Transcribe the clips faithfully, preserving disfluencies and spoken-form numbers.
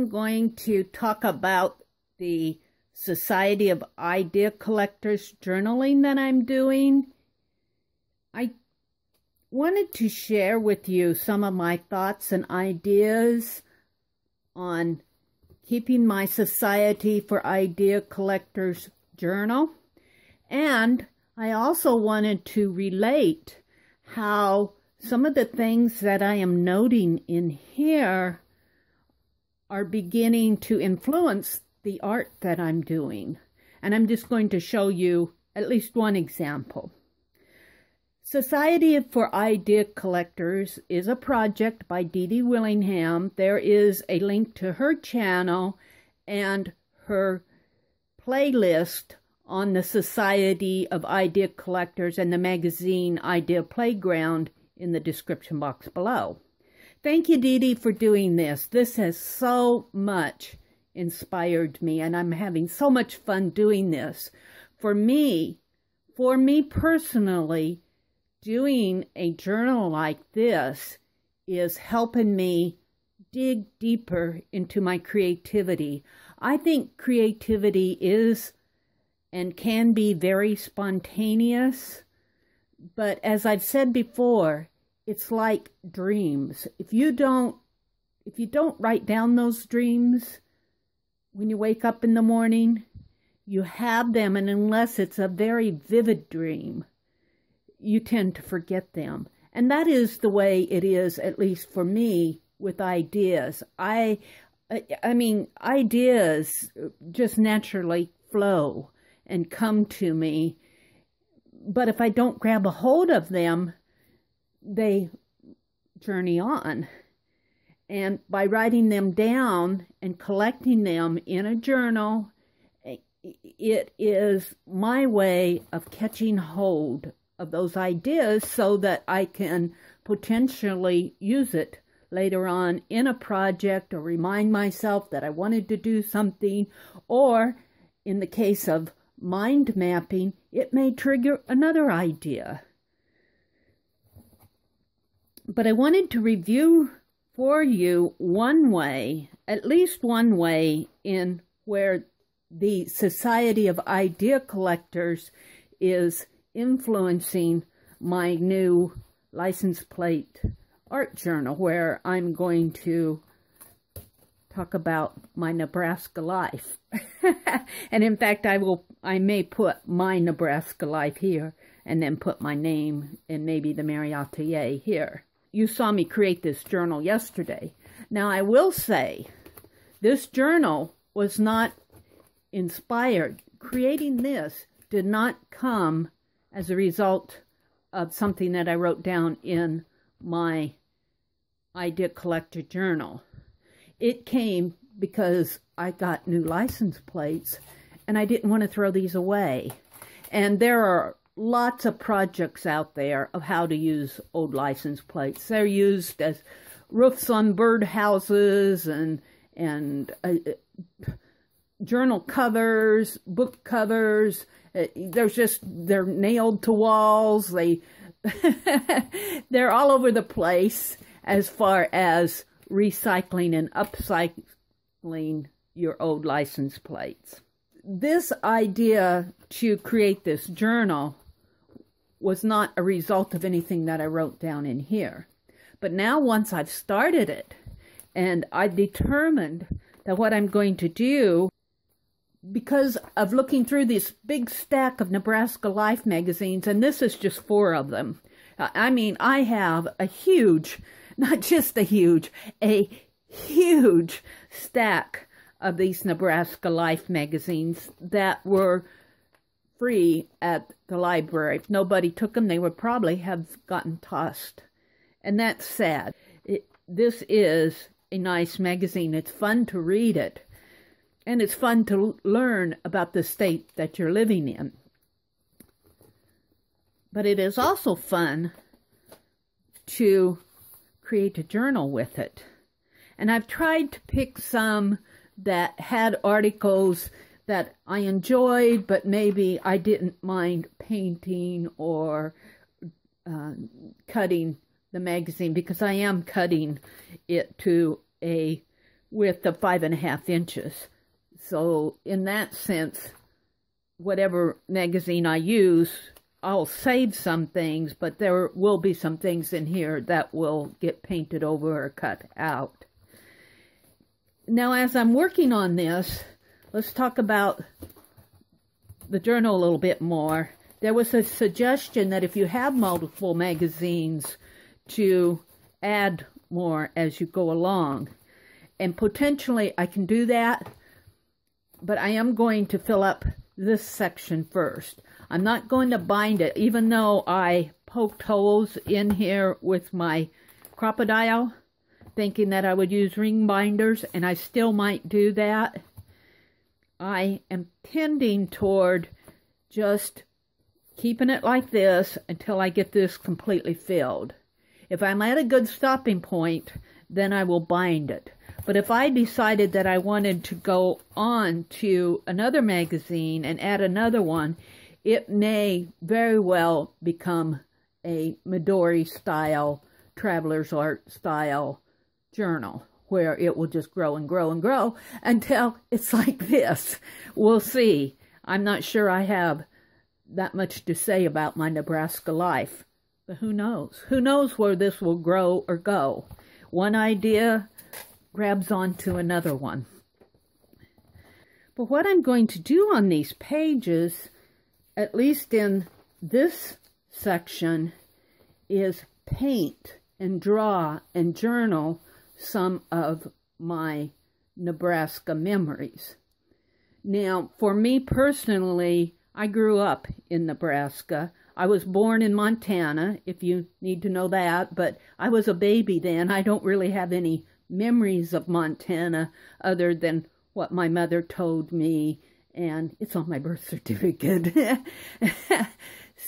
I'm going to talk about the Society of Idea Collectors journaling that I'm doing. I wanted to share with you some of my thoughts and ideas on keeping my Society for Idea Collectors journal. And I also wanted to relate how some of the things that I am noting in here are beginning to influence the art that I'm doing. And I'm just going to show you at least one example. Society for Idea Collectors is a project by Dede Willingham. There is a link to her channel and her playlist on the Society of Idea Collectors and the magazine Idea Playground in the description box below. Thank you, Dede, for doing this. This has so much inspired me, and I'm having so much fun doing this. For me, for me personally, doing a journal like this is helping me dig deeper into my creativity. I think creativity is and can be very spontaneous, but as I've said before, it's like dreams. If you don't if you don't write down those dreams when you wake up in the morning, you have them, and unless it's a very vivid dream, you tend to forget them. And that is the way it is, at least for me, with ideas. I, I, I mean, ideas just naturally flow and come to me. But if I don't grab a hold of them, they journey on. And by writing them down and collecting them in a journal, it is my way of catching hold of those ideas so that I can potentially use it later on in a project, or remind myself that I wanted to do something, or in the case of mind mapping, it may trigger another idea. But I wanted to review for you one way, at least one way, in where the Society of Idea Collectors is influencing my new license plate art journal, where I'm going to talk about my Nebraska life. And in fact, I will I may put my Nebraska life here, and then put my name and maybe the Meri Atelier here. You saw me create this journal yesterday. Now, I will say, this journal was not inspired. Creating this did not come as a result of something that I wrote down in my Idea Collector journal. It came because I got new license plates, and I didn't want to throw these away. And there are lots of projects out there of how to use old license plates. They're used as roofs on birdhouses and and uh, journal covers, book covers. There's just, they're nailed to walls. They, they're all over the place as far as recycling and upcycling your old license plates. This idea to create this journal was not a result of anything that I wrote down in here. But now, once I've started it, and I've determined that what I'm going to do, because of looking through this big stack of Nebraska Life magazines, and this is just four of them. I mean, I have a huge, not just a huge, a huge stack of these Nebraska Life magazines that were free at the library. If nobody took them, they would probably have gotten tossed. And that's sad. It, this is a nice magazine. It's fun to read it. And it's fun to learn about the state that you're living in. But it is also fun to create a journal with it. And I've tried to pick some that had articles that I enjoyed, but maybe I didn't mind painting or uh, cutting the magazine, because I am cutting it to a with the five and a half inches. So in that sense, whatever magazine I use, I'll save some things, but there will be some things in here that will get painted over or cut out. Now, as I'm working on this, let's talk about the journal a little bit more. There was a suggestion that if you have multiple magazines, to add more as you go along. And potentially I can do that, but I am going to fill up this section first. I'm not going to bind it, even though I poked holes in here with my crocodile, thinking that I would use ring binders, and I still might do that. I am tending toward just keeping it like this until I get this completely filled. If I'm at a good stopping point, then I will bind it. But if I decided that I wanted to go on to another magazine and add another one, it may very well become a Midori-style, traveler's art-style journal, where it will just grow and grow and grow until it's like this. We'll see. I'm not sure I have that much to say about my Nebraska life. But who knows? Who knows where this will grow or go? One idea grabs onto another one. But what I'm going to do on these pages, at least in this section, is paint and draw and journal some of my Nebraska memories. Now, for me personally, I grew up in Nebraska. I was born in Montana, if you need to know that, but I was a baby then. I don't really have any memories of Montana other than what my mother told me, and it's on my birth certificate.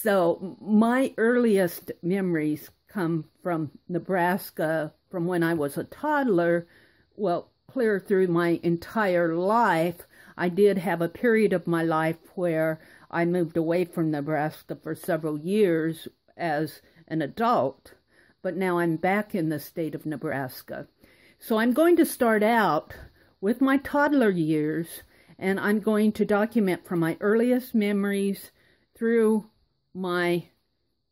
So my earliest memories come from Nebraska, from when I was a toddler, well, clear through my entire life. I did have a period of my life where I moved away from Nebraska for several years as an adult, but now I'm back in the state of Nebraska. So I'm going to start out with my toddler years, and I'm going to document from my earliest memories through my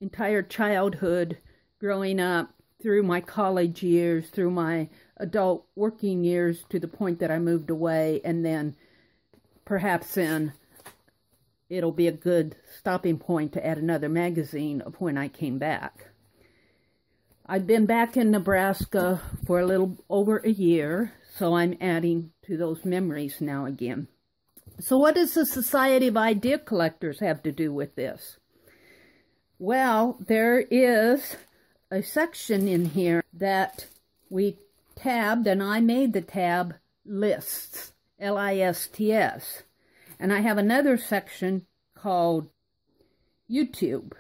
entire childhood, growing up, through my college years, through my adult working years, to the point that I moved away, and then perhaps in it'll be a good stopping point to add another magazine of when I came back. I've been back in Nebraska for a little over a year, so I'm adding to those memories now again. So what does the Society of Idea Collectors have to do with this? Well, there is a section in here that we tabbed, and I made the tab, lists, L I S T S. And I have another section called YouTube.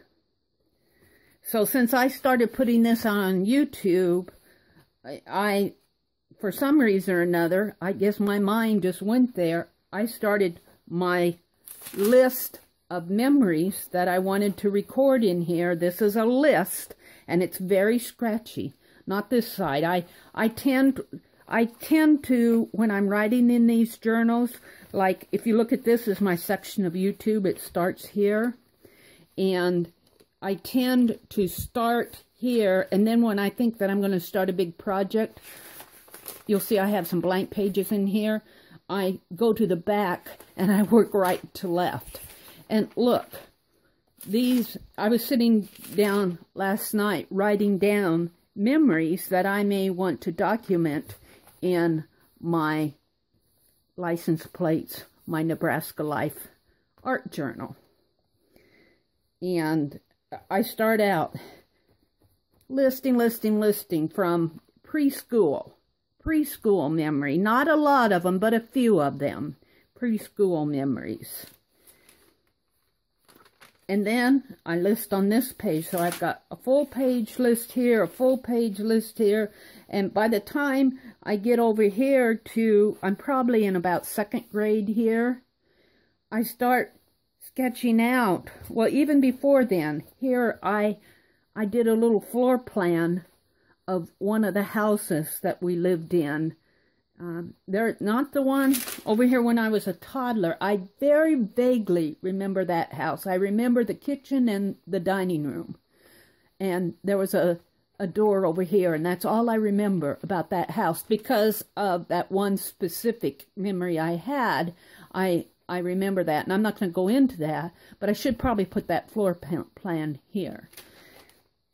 So since I started putting this on YouTube, I, I, for some reason or another, I guess my mind just went there. I started my list of memories that I wanted to record in here. This is a list, and it's very scratchy. Not this side. I, I tend... I tend to, when I'm writing in these journals, like if you look at this as my section of YouTube, it starts here. And I tend to start here. And then when I think that I'm going to start a big project, you'll see I have some blank pages in here. I go to the back and I work right to left. And look, these, I was sitting down last night writing down memories that I may want to document in my license plates, my Nebraska Life art journal. And I start out listing, listing, listing from preschool, preschool memory. Not a lot of them, but a few of them, preschool memories. And then I list on this page, so I've got a full page list here, a full page list here, and by the time I get over here to, I'm probably in about second grade here, I start sketching out, well, even before then, here I, I did a little floor plan of one of the houses that we lived in Um, they're not the one over here when I was a toddler. I very vaguely remember that house. I remember the kitchen and the dining room. And there was a, a door over here, and that's all I remember about that house because of that one specific memory I had. I, I remember that, and I'm not going to go into that, but I should probably put that floor plan here.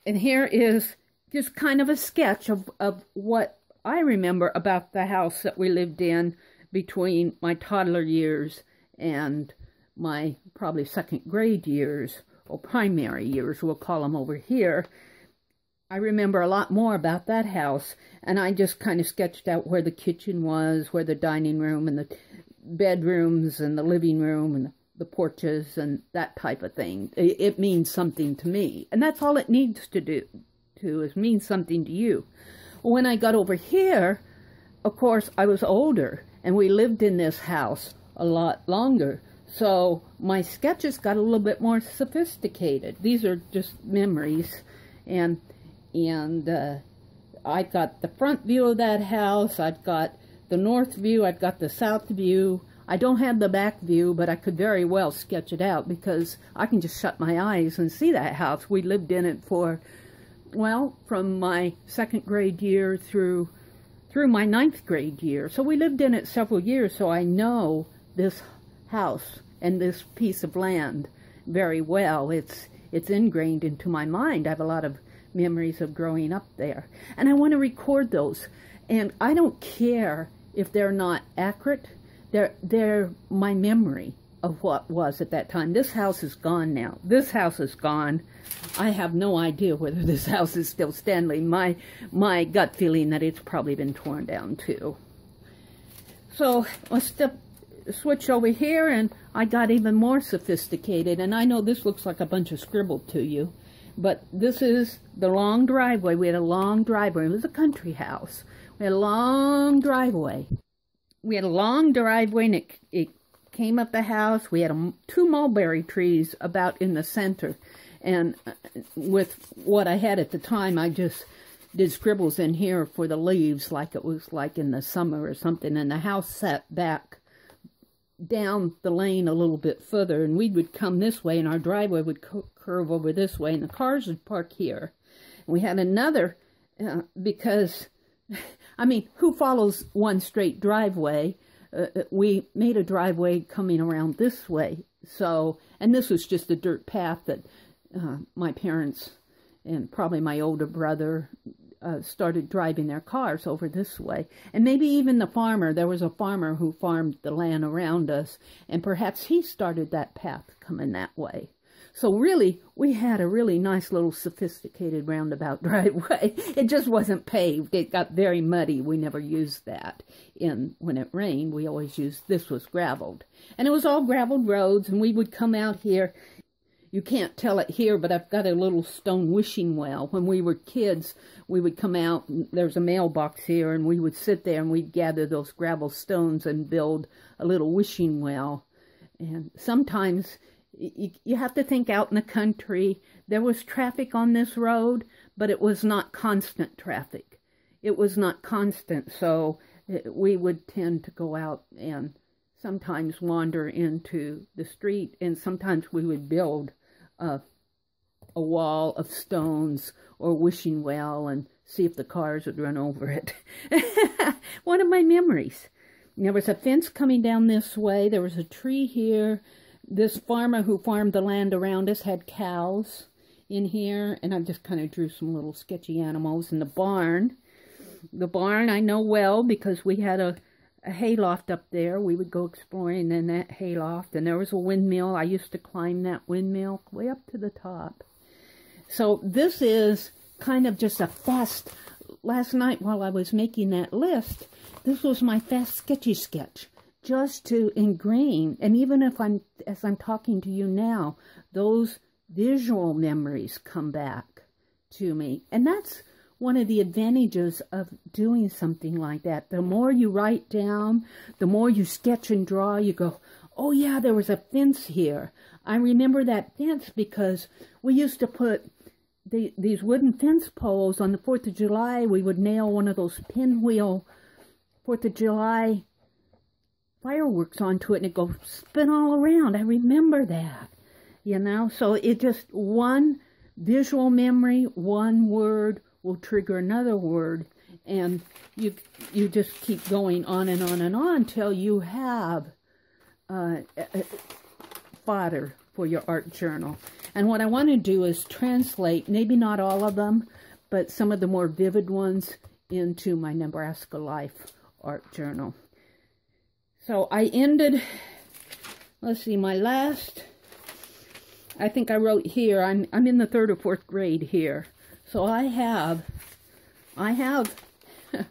And here is just kind of a sketch of, of what I remember about the house that we lived in between my toddler years and my probably second grade years, or primary years, we'll call them over here. I remember a lot more about that house, and I just kind of sketched out where the kitchen was, where the dining room and the bedrooms and the living room and the porches and that type of thing. It, it means something to me, and that's all it needs to do, to is mean something to you. When I got over here, of course, I was older, and we lived in this house a lot longer. So my sketches got a little bit more sophisticated. These are just memories, and and uh, I've got the front view of that house. I've got the north view. I've got the south view. I don't have the back view, but I could very well sketch it out because I can just shut my eyes and see that house. We lived in it for, well, from my second grade year through through my ninth grade year. So we lived in it several years, so I know this house and this piece of land very well. It's, it's ingrained into my mind. I have a lot of memories of growing up there. And I want to record those. And I don't care if they're not accurate. They're, they're my memory of what was at that time. This house is gone now. This house is gone. I have no idea whether this house is still standing. My my gut feeling that it's probably been torn down too. So let's step, switch over here, and I got even more sophisticated. And I know this looks like a bunch of scribble to you, but this is the long driveway. We had a long driveway. It was a country house. We had a long driveway. We had a long driveway, and it, it came up the house. We had a, two mulberry trees about in the center, and with what I had at the time, I just did scribbles in here for the leaves, like it was like in the summer or something. And the house sat back down the lane a little bit further, and we would come this way, and our driveway would co curve over this way, and the cars would park here. And we had another uh, because, I mean, who follows one straight driveway? Uh, we made a driveway coming around this way. So, and this was just a dirt path that uh, my parents and probably my older brother uh, started driving their cars over this way. And maybe even the farmer, there was a farmer who farmed the land around us, and perhaps he started that path coming that way. So really, we had a really nice little sophisticated roundabout driveway. It just wasn't paved. It got very muddy. We never used that. And when it rained, we always used, this was graveled. And it was all graveled roads, and we would come out here. You can't tell it here, but I've got a little stone wishing well. When we were kids, we would come out, and there's a mailbox here, and we would sit there, and we'd gather those gravel stones and build a little wishing well. And sometimes you have to think out in the country. There was traffic on this road, but it was not constant traffic. It was not constant, so we would tend to go out and sometimes wander into the street, and sometimes we would build a, a wall of stones or wishing well and see if the cars would run over it. One of my memories. There was a fence coming down this way. There was a tree here. This farmer who farmed the land around us had cows in here, and I just kind of drew some little sketchy animals in the barn. The barn I know well because we had a, a hayloft up there. We would go exploring in that hayloft, and there was a windmill. I used to climb that windmill way up to the top. So this is kind of just a fast, last night while I was making that list, this was my fast sketchy sketch. Just to ingrain, and even if I'm, as I'm talking to you now, those visual memories come back to me. And that's one of the advantages of doing something like that. The more you write down, the more you sketch and draw, you go, oh yeah, there was a fence here. I remember that fence because we used to put the, these wooden fence poles on the fourth of July. We would nail one of those pinwheel fourth of July fireworks onto it, and it goes spin all around. I remember that, you know. So it just, one visual memory, one word will trigger another word, and you you just keep going on and on and on till you have uh, fodder for your art journal. And what I want to do is translate, maybe not all of them, but some of the more vivid ones into my Nebraska Life art journal. So I ended, let's see, my last, I think I wrote here, I'm, I'm in the third or fourth grade here. So I have, I have a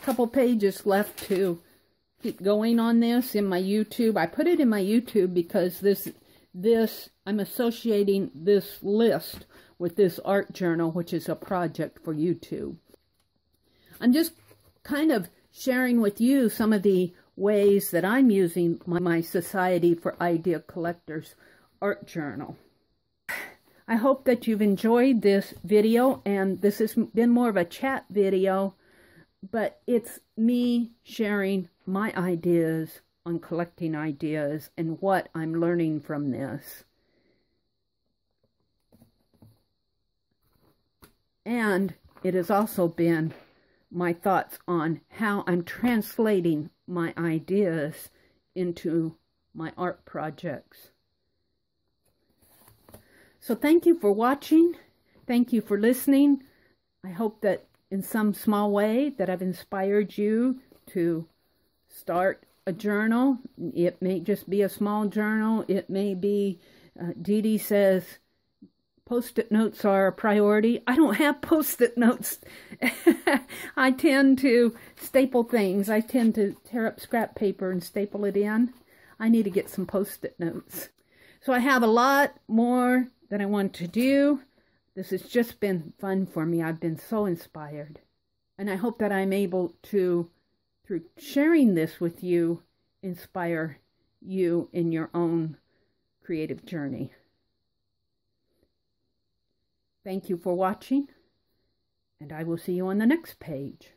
couple pages left to keep going on this in my YouTube. I put it in my YouTube because this, this, I'm associating this list with this art journal, which is a project for YouTube. I'm just kind of sharing with you some of the ways that I'm using my, my Society for Idea Collectors art journal. I hope that you've enjoyed this video, and this has been more of a chat video, but it's me sharing my ideas on collecting ideas and what I'm learning from this. And it has also been my thoughts on how I'm translating my ideas into my art projects. So thank you for watching. Thank you for listening. I hope that in some small way that I've inspired you to start a journal. It may just be a small journal. It may be, uh, Dede says, post-it notes are a priority. I don't have post-it notes. I tend to staple things. I tend to tear up scrap paper and staple it in. I need to get some post-it notes. So I have a lot more that I want to do. This has just been fun for me. I've been so inspired. And I hope that I'm able to, through sharing this with you, inspire you in your own creative journey. Thank you for watching, and I will see you on the next page.